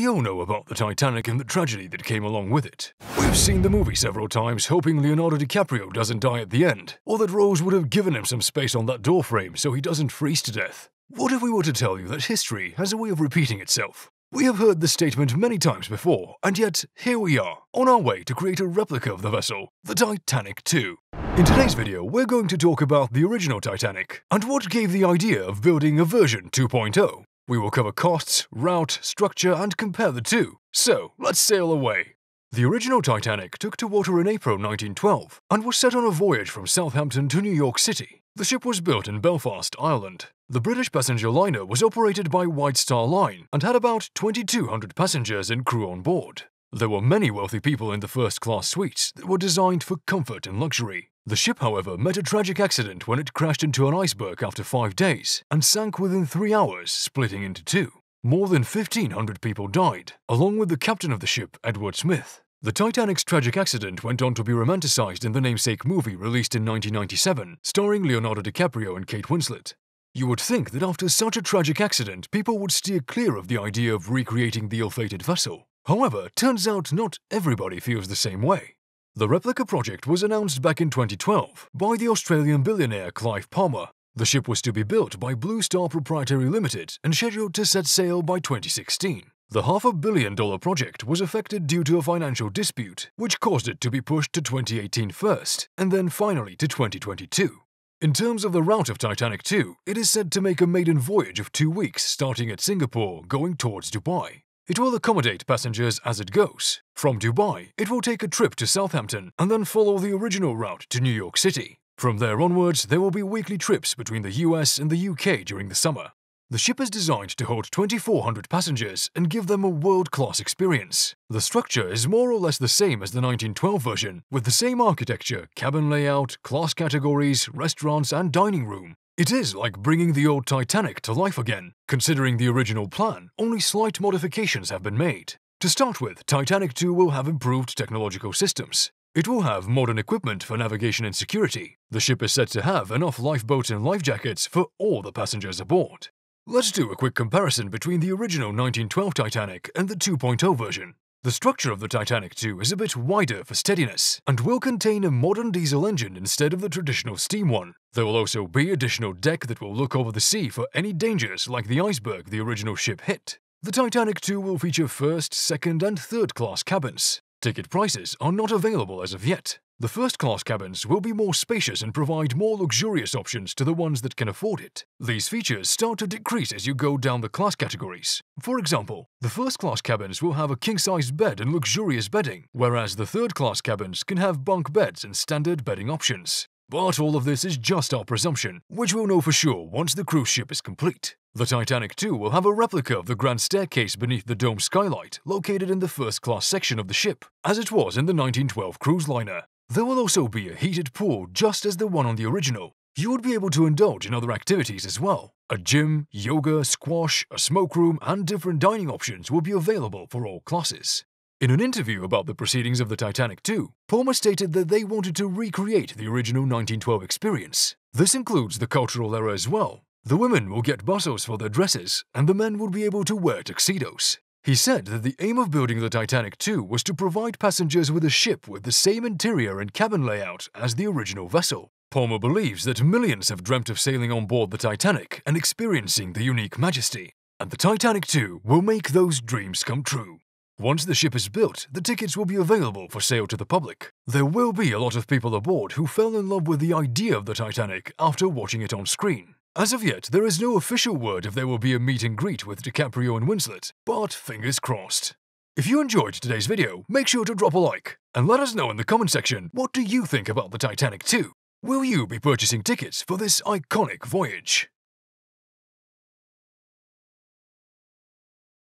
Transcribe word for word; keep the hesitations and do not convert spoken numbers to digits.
We all know about the Titanic and the tragedy that came along with it. We've seen the movie several times hoping Leonardo DiCaprio doesn't die at the end, or that Rose would have given him some space on that doorframe so he doesn't freeze to death. What if we were to tell you that history has a way of repeating itself? We have heard this statement many times before, and yet here we are, on our way to create a replica of the vessel, the Titanic two. In today's video, we're going to talk about the original Titanic, and what gave the idea of building a version two point oh. We will cover costs, route, structure, and compare the two. So, let's sail away! The original Titanic took to water in April nineteen twelve, and was set on a voyage from Southampton to New York City. The ship was built in Belfast, Ireland. The British passenger liner was operated by White Star Line and had about twenty-two hundred passengers and crew on board. There were many wealthy people in the first-class suites that were designed for comfort and luxury. The ship, however, met a tragic accident when it crashed into an iceberg after five days and sank within three hours, splitting into two. More than fifteen hundred people died, along with the captain of the ship, Edward Smith. The Titanic's tragic accident went on to be romanticized in the namesake movie released in nineteen ninety-seven, starring Leonardo DiCaprio and Kate Winslet. You would think that after such a tragic accident, people would steer clear of the idea of recreating the ill-fated vessel. However, turns out not everybody feels the same way. The replica project was announced back in twenty twelve by the Australian billionaire Clive Palmer. The ship was to be built by Blue Star Proprietary Limited and scheduled to set sail by twenty sixteen. The half a billion dollar project was affected due to a financial dispute, which caused it to be pushed to twenty eighteen first, and then finally to twenty twenty-two. In terms of the route of Titanic two, it is said to make a maiden voyage of two weeks starting at Singapore, going towards Dubai. It will accommodate passengers as it goes. From Dubai, it will take a trip to Southampton and then follow the original route to New York City. From there onwards, there will be weekly trips between the U S and the U K during the summer. The ship is designed to hold twenty-four hundred passengers and give them a world-class experience. The structure is more or less the same as the nineteen twelve version, with the same architecture, cabin layout, class categories, restaurants, and dining room. It is like bringing the old Titanic to life again. Considering the original plan, only slight modifications have been made. To start with, Titanic two will have improved technological systems. It will have modern equipment for navigation and security. The ship is said to have enough lifeboats and life jackets for all the passengers aboard. Let's do a quick comparison between the original nineteen twelve Titanic and the two point oh version. The structure of the Titanic two is a bit wider for steadiness and will contain a modern diesel engine instead of the traditional steam one. There will also be additional deck that will look over the sea for any dangers like the iceberg the original ship hit. The Titanic two will feature first, second, and third class cabins. Ticket prices are not available as of yet. The first-class cabins will be more spacious and provide more luxurious options to the ones that can afford it. These features start to decrease as you go down the class categories. For example, the first-class cabins will have a king-sized bed and luxurious bedding, whereas the third-class cabins can have bunk beds and standard bedding options. But all of this is just our presumption, which we'll know for sure once the cruise ship is complete. The Titanic two will have a replica of the grand staircase beneath the dome skylight, located in the first-class section of the ship, as it was in the nineteen twelve cruise liner. There will also be a heated pool just as the one on the original. You would be able to indulge in other activities as well. A gym, yoga, squash, a smoke room, and different dining options will be available for all classes. In an interview about the proceedings of the Titanic two, Palmer stated that they wanted to recreate the original nineteen twelve experience. This includes the cultural era as well. The women will get busos for their dresses, and the men will be able to wear tuxedos. He said that the aim of building the Titanic two was to provide passengers with a ship with the same interior and cabin layout as the original vessel. Palmer believes that millions have dreamt of sailing on board the Titanic and experiencing the unique majesty, and the Titanic two will make those dreams come true. Once the ship is built, the tickets will be available for sale to the public. There will be a lot of people aboard who fell in love with the idea of the Titanic after watching it on screen. As of yet, there is no official word if there will be a meet and greet with DiCaprio and Winslet, but fingers crossed. If you enjoyed today's video, make sure to drop a like, and let us know in the comment section what do you think about the Titanic two. Will you be purchasing tickets for this iconic voyage?